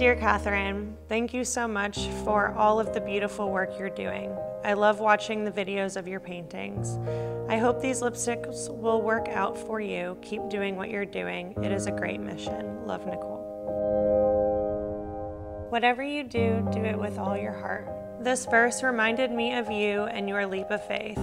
Dear Katherine, thank you so much for all of the beautiful work you're doing. I love watching the videos of your paintings. I hope these lipsticks will work out for you. Keep doing what you're doing. It is a great mission. Love, Nicole. Whatever you do, do it with all your heart. This verse reminded me of you and your leap of faith.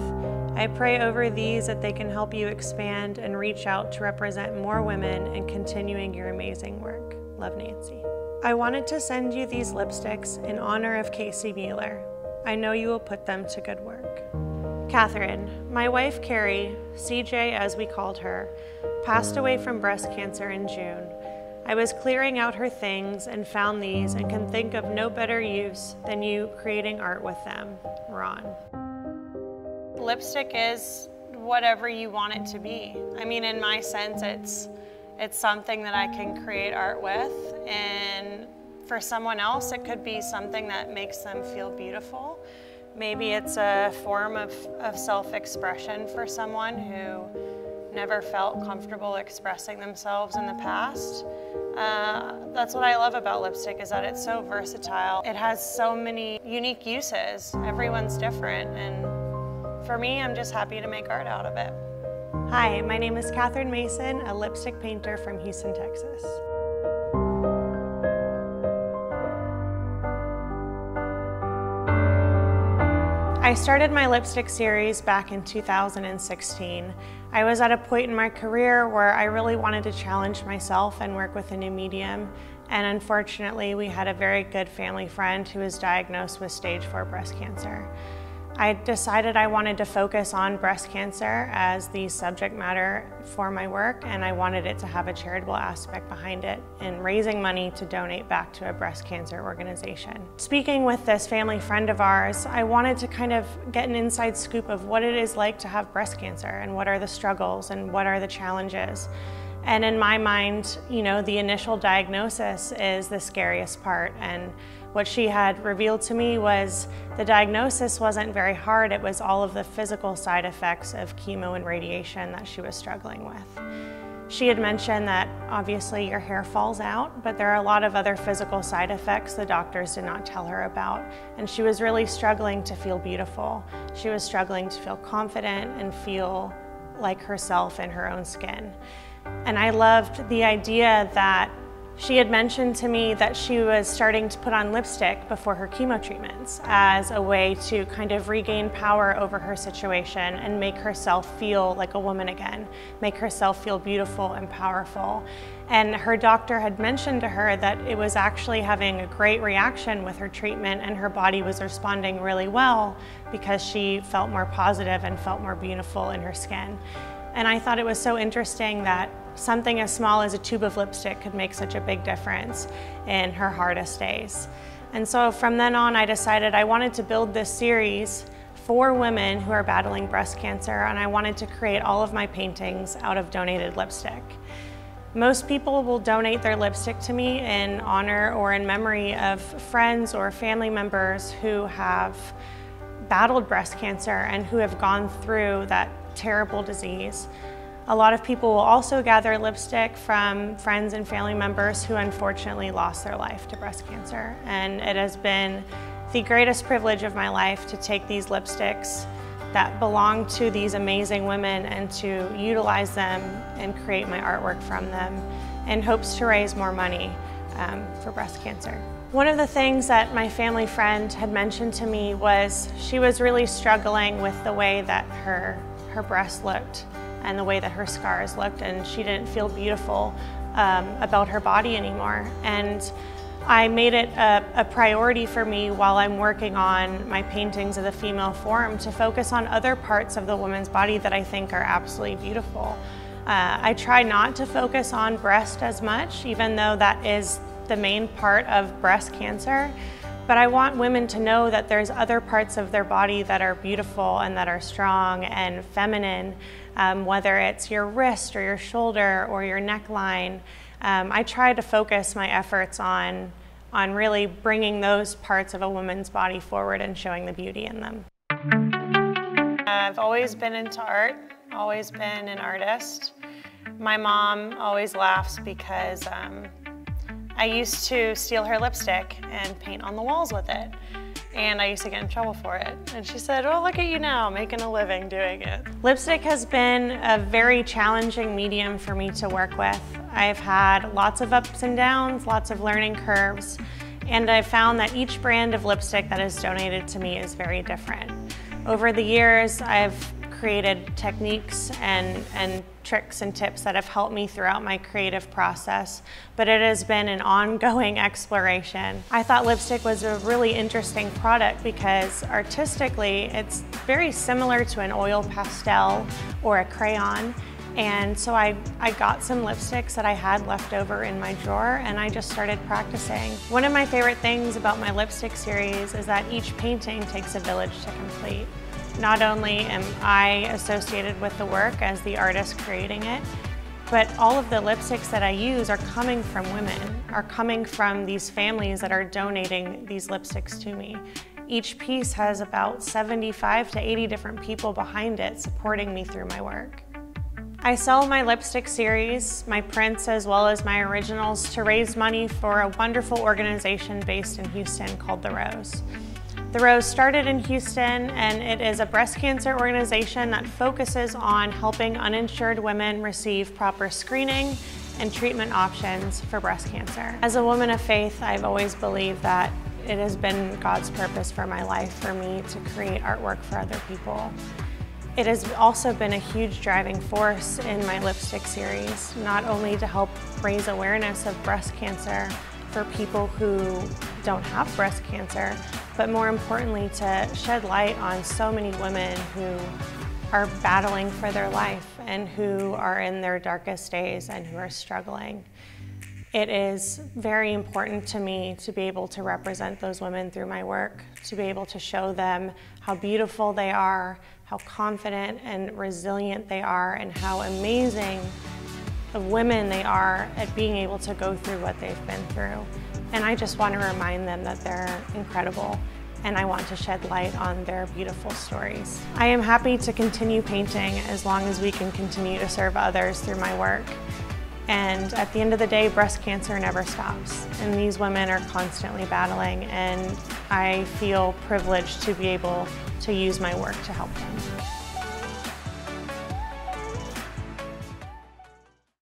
I pray over these that they can help you expand and reach out to represent more women and continuing your amazing work. Love, Nancy. I wanted to send you these lipsticks in honor of Casey Mueller. I know you will put them to good work. Katherine, my wife Carrie, CJ as we called her, passed away from breast cancer in June. I was clearing out her things and found these and can think of no better use than you creating art with them. Ron. Lipstick is whatever you want it to be. I mean, in my sense, it's something that I can create art with, and for someone else it could be something that makes them feel beautiful. Maybe it's a form of self-expression for someone who never felt comfortable expressing themselves in the past. That's what I love about lipstick, is that it's so versatile. It has so many unique uses. Everyone's different, and for me, I'm just happy to make art out of it. Hi, my name is Katherine Mason, a lipstick painter from Houston, Texas. I started my lipstick series back in 2016. I was at a point in my career where I really wanted to challenge myself and work with a new medium. And unfortunately, we had a very good family friend who was diagnosed with stage 4 breast cancer. I decided I wanted to focus on breast cancer as the subject matter for my work, and I wanted it to have a charitable aspect behind it and raising money to donate back to a breast cancer organization. Speaking with this family friend of ours, I wanted to kind of get an inside scoop of what it is like to have breast cancer and what are the struggles and what are the challenges. And in my mind, you know, the initial diagnosis is the scariest part, and what she had revealed to me was the diagnosis wasn't very hard, it was all of the physical side effects of chemo and radiation that she was struggling with. She had mentioned that obviously your hair falls out, but there are a lot of other physical side effects the doctors did not tell her about, and she was really struggling to feel beautiful. She was struggling to feel confident and feel like herself in her own skin. And I loved the idea that she had mentioned to me that she was starting to put on lipstick before her chemo treatments as a way to kind of regain power over her situation and make herself feel like a woman again, make herself feel beautiful and powerful. And her doctor had mentioned to her that it was actually having a great reaction with her treatment, and her body was responding really well because she felt more positive and felt more beautiful in her skin. And I thought it was so interesting that something as small as a tube of lipstick could make such a big difference in her hardest days. And so from then on, I decided I wanted to build this series for women who are battling breast cancer, and I wanted to create all of my paintings out of donated lipstick. Most people will donate their lipstick to me in honor or in memory of friends or family members who have battled breast cancer and who have gone through that terrible disease. A lot of people will also gather lipstick from friends and family members who unfortunately lost their life to breast cancer. And it has been the greatest privilege of my life to take these lipsticks that belong to these amazing women and to utilize them and create my artwork from them in hopes to raise more money for breast cancer. One of the things that my family friend had mentioned to me was she was really struggling with the way that her breasts looked and the way that her scars looked, and she didn't feel beautiful about her body anymore. And I made it a priority for me while I'm working on my paintings of the female form to focus on other parts of the woman's body that I think are absolutely beautiful. I try not to focus on breast as much, even though that is the main part of breast cancer. But I want women to know that there's other parts of their body that are beautiful and that are strong and feminine, whether it's your wrist or your shoulder or your neckline. I try to focus my efforts on really bringing those parts of a woman's body forward and showing the beauty in them. I've always been into art, always been an artist. My mom always laughs because I used to steal her lipstick and paint on the walls with it. And I used to get in trouble for it. And she said, oh, look at you now, making a living doing it. Lipstick has been a very challenging medium for me to work with. I've had lots of ups and downs, lots of learning curves, and I've found that each brand of lipstick that is donated to me is very different. Over the years, I've created techniques and tricks and tips that have helped me throughout my creative process, but it has been an ongoing exploration. I thought lipstick was a really interesting product because artistically it's very similar to an oil pastel or a crayon, and so I got some lipsticks that I had left over in my drawer and I just started practicing. One of my favorite things about my lipstick series is that each painting takes a village to complete. Not only am I associated with the work as the artist creating it, but all of the lipsticks that I use are coming from women, are coming from these families that are donating these lipsticks to me. Each piece has about 75 to 80 different people behind it supporting me through my work. I sell my lipstick series, my prints, as well as my originals to raise money for a wonderful organization based in Houston called The Rose. The Rose started in Houston, and it is a breast cancer organization that focuses on helping uninsured women receive proper screening and treatment options for breast cancer. As a woman of faith, I've always believed that it has been God's purpose for my life for me to create artwork for other people. It has also been a huge driving force in my lipstick series, not only to help raise awareness of breast cancer for people who don't have breast cancer, but more importantly to shed light on so many women who are battling for their life and who are in their darkest days and who are struggling. It is very important to me to be able to represent those women through my work, to be able to show them how beautiful they are, how confident and resilient they are, and how amazing of women they are at being able to go through what they've been through. And I just want to remind them that they're incredible, and I want to shed light on their beautiful stories. I am happy to continue painting as long as we can continue to serve others through my work. And at the end of the day, breast cancer never stops, and these women are constantly battling, and I feel privileged to be able to use my work to help them.